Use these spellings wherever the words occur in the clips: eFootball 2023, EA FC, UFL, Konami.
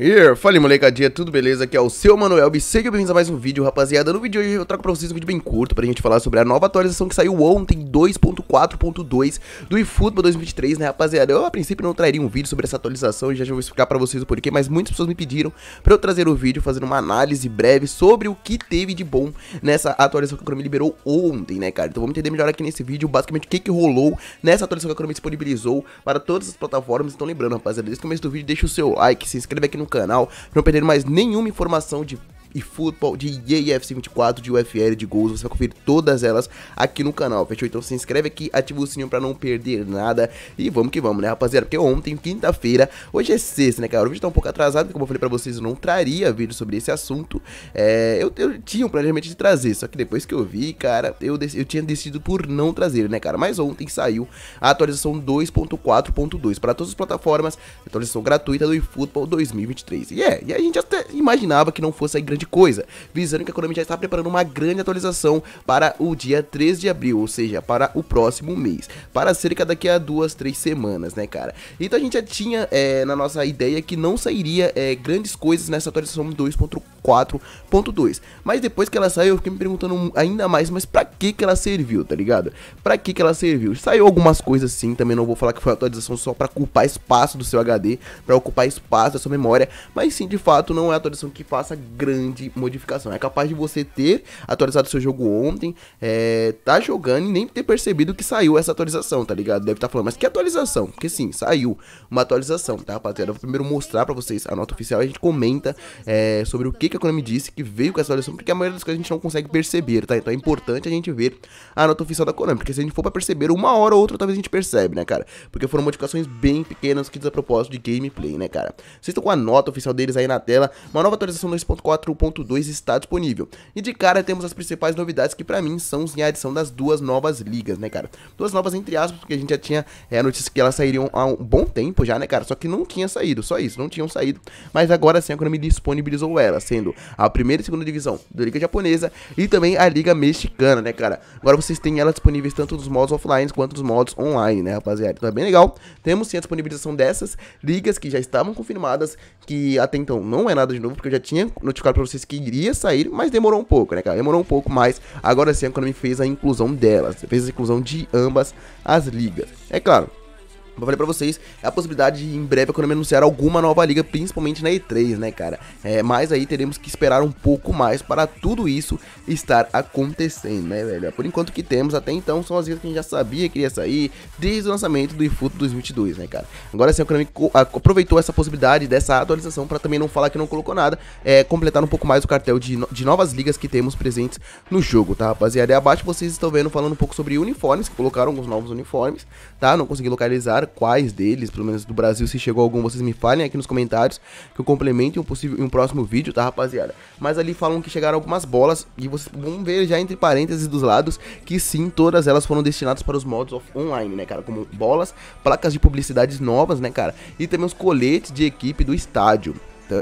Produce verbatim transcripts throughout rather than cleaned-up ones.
Yeah. Fala, molecadinha, tudo beleza? Aqui é o seu Manuel e sejam bem-vindos a mais um vídeo, rapaziada. No vídeo de hoje eu trago pra vocês um vídeo bem curto pra gente falar sobre a nova atualização que saiu ontem, dois ponto quatro ponto dois do eFootball dois mil e vinte e três, né, rapaziada? Eu a princípio não trairia um vídeo sobre essa atualização e já, já vou explicar pra vocês o porquê, mas muitas pessoas me pediram pra eu trazer o vídeo fazendo uma análise breve sobre o que teve de bom nessa atualização que a Konami liberou ontem, né, cara? Então vamos entender melhor aqui nesse vídeo, basicamente o que que rolou nessa atualização que a Konami disponibilizou para todas as plataformas. Então lembrando, rapaziada, desde o começo do vídeo deixa o seu like, se inscreve aqui no canal para não perder mais nenhuma informação de eFootball, de E A F C vinte e quatro, de U F L, de gols. Você vai conferir todas elas aqui no canal, fechou? Então se inscreve aqui, ativa o sininho pra não perder nada e vamos que vamos, né, rapaziada? Porque ontem, quinta-feira, hoje é sexta, né, cara? O vídeo tá um pouco atrasado, porque como eu falei pra vocês, eu não traria vídeo sobre esse assunto. É, eu, eu tinha um planejamento de trazer, só que depois que eu vi, cara, eu, eu tinha decidido por não trazer, né, cara? Mas ontem saiu a atualização dois ponto quatro ponto dois para todas as plataformas, atualização gratuita do eFootball dois mil e vinte e três. E é, e a gente até imaginava que não fosse aí grande coisa, visando que a Konami já está preparando uma grande atualização para o dia três de abril, ou seja, para o próximo mês, para cerca daqui a duas, três semanas, né, cara? Então a gente já tinha é, na nossa ideia que não sairia é, grandes coisas nessa atualização dois ponto quatro ponto dois, mas depois que ela saiu eu fiquei me perguntando ainda mais, mas pra que que ela serviu, tá ligado? Pra que que ela serviu? Saiu algumas coisas sim, também não vou falar que foi a atualização só pra ocupar espaço do seu H D, pra ocupar espaço da sua memória, mas sim, de fato, não é a atualização que faça grande de modificação. É capaz de você ter atualizado seu jogo ontem, é, tá jogando e nem ter percebido que saiu essa atualização, tá ligado? Deve estar falando, mas que atualização? Porque sim, saiu uma atualização, tá, rapaziada? Eu vou primeiro mostrar pra vocês a nota oficial e a gente comenta é, sobre o que que a Konami disse que veio com essa atualização, porque a maioria das coisas a gente não consegue perceber, tá? Então é importante a gente ver a nota oficial da Konami, porque se a gente for pra perceber uma hora ou outra, talvez a gente percebe, né, cara? Porque foram modificações bem pequenas que diz a propósito de gameplay, né, cara? Vocês estão com a nota oficial deles aí na tela, uma nova atualização dois ponto quatro ponto dois está disponível. E de cara temos as principais novidades que pra mim são a adição das duas novas ligas, né, cara? Duas novas entre aspas, porque a gente já tinha é, a notícia que elas sairiam há um bom tempo já, né, cara? Só que não tinha saído, só isso, não tinham saído. Mas agora sim a Konami disponibilizou elas, sendo a primeira e segunda divisão da Liga Japonesa e também a Liga Mexicana, né, cara? Agora vocês têm elas disponíveis tanto nos modos offline quanto nos modos online, né, rapaziada? Então é bem legal. Temos sim a disponibilização dessas ligas que já estavam confirmadas, que até então não é nada de novo, porque eu já tinha notificado pra vocês que iria sair, mas demorou um pouco, né, cara? Demorou um pouco, mas agora sim a Konami fez a inclusão delas, fez a inclusão de ambas as ligas. É claro, eu falei pra vocês, é a possibilidade de em breve a Konami anunciar alguma nova liga, principalmente na E três, né, cara? É, mas aí teremos que esperar um pouco mais para tudo isso estar acontecendo, né, velho? Por enquanto o que temos até então são as ligas que a gente já sabia que iria sair desde o lançamento do eFootball dois mil e vinte e dois, né, cara? Agora sim, a Konami aproveitou essa possibilidade dessa atualização para também não falar que não colocou nada, é, completar um pouco mais o cartel de, no de novas ligas que temos presentes no jogo, tá, rapaziada? E abaixo vocês estão vendo falando um pouco sobre uniformes, que colocaram alguns novos uniformes, tá? Não consegui localizar quais deles, pelo menos do Brasil, se chegou algum, vocês me falem aqui nos comentários, que eu complemente um possível, um próximo vídeo, tá, rapaziada? Mas ali falam que chegaram algumas bolas, e vocês vão ver já entre parênteses dos lados, que sim, todas elas foram destinadas para os modos online, né, cara? Como bolas, placas de publicidades novas, né, cara? E também os coletes de equipe do estádio.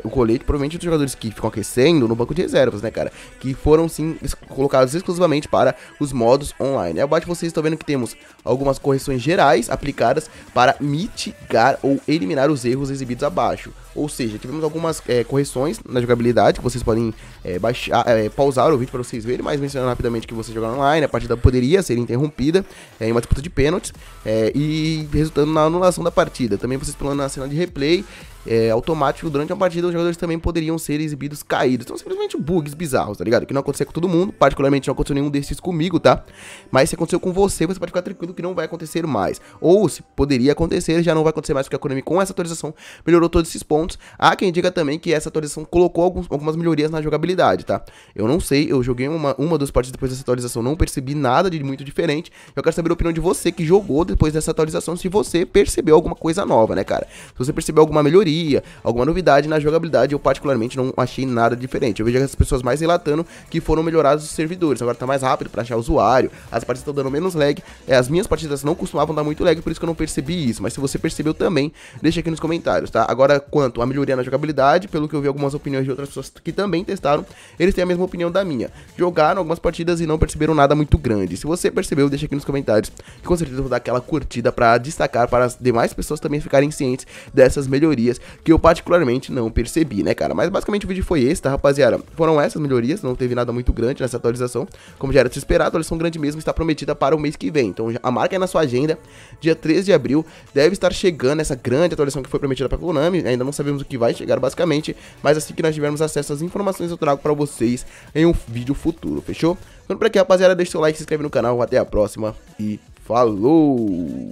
O colete provavelmente dos jogadores que ficam aquecendo no banco de reservas, né, cara? Que foram, sim, colocados exclusivamente para os modos online. Abaixo vocês estão vendo que temos algumas correções gerais aplicadas para mitigar ou eliminar os erros exibidos abaixo. Ou seja, tivemos algumas é, correções na jogabilidade, que vocês podem é, baixar, é, pausar o vídeo para vocês verem, mas mencionando rapidamente que você jogar online, a partida poderia ser interrompida é, em uma disputa de pênaltis é, e resultando na anulação da partida. Também vocês explorando a cena de replay é, automático durante uma partida, os jogadores também poderiam ser exibidos caídos. Então, simplesmente bugs bizarros, tá ligado? Que não aconteceu com todo mundo, particularmente não aconteceu nenhum desses comigo, tá? Mas se aconteceu com você, você pode ficar tranquilo que não vai acontecer mais. Ou, se poderia acontecer, já não vai acontecer mais, porque a Konami com essa atualização melhorou todos esses pontos. Há quem diga também que essa atualização colocou alguns, algumas melhorias na jogabilidade, tá? Eu não sei, eu joguei uma, uma das partidas depois dessa atualização, não percebi nada de muito diferente. Eu quero saber a opinião de você que jogou depois dessa atualização, se você percebeu alguma coisa nova, né, cara? Se você percebeu alguma melhoria, alguma novidade na jogabilidade, eu particularmente não achei nada diferente. Eu vejo as pessoas mais relatando que foram melhorados os servidores, agora tá mais rápido pra achar usuário, as partidas estão dando menos lag, é, as minhas partidas não costumavam dar muito lag, por isso que eu não percebi isso. Mas se você percebeu também, deixa aqui nos comentários, tá? Agora, quando quanto à melhoria na jogabilidade, pelo que eu vi algumas opiniões de outras pessoas que também testaram, eles têm a mesma opinião da minha. Jogaram algumas partidas e não perceberam nada muito grande. Se você percebeu, deixa aqui nos comentários, que com certeza eu vou dar aquela curtida para destacar para as demais pessoas também ficarem cientes dessas melhorias que eu particularmente não percebi, né, cara? Mas basicamente o vídeo foi esse, tá, rapaziada? Foram essas melhorias, não teve nada muito grande nessa atualização, como já era de se esperar. A atualização grande mesmo está prometida para o mês que vem, então a marca é na sua agenda, dia treze de abril deve estar chegando essa grande atualização que foi prometida para a Konami. Ainda não sabemos o que vai chegar basicamente, mas assim que nós tivermos acesso às informações eu trago para vocês em um vídeo futuro, fechou? Então por aqui, rapaziada, deixa o seu like, se inscreve no canal, até a próxima e falou!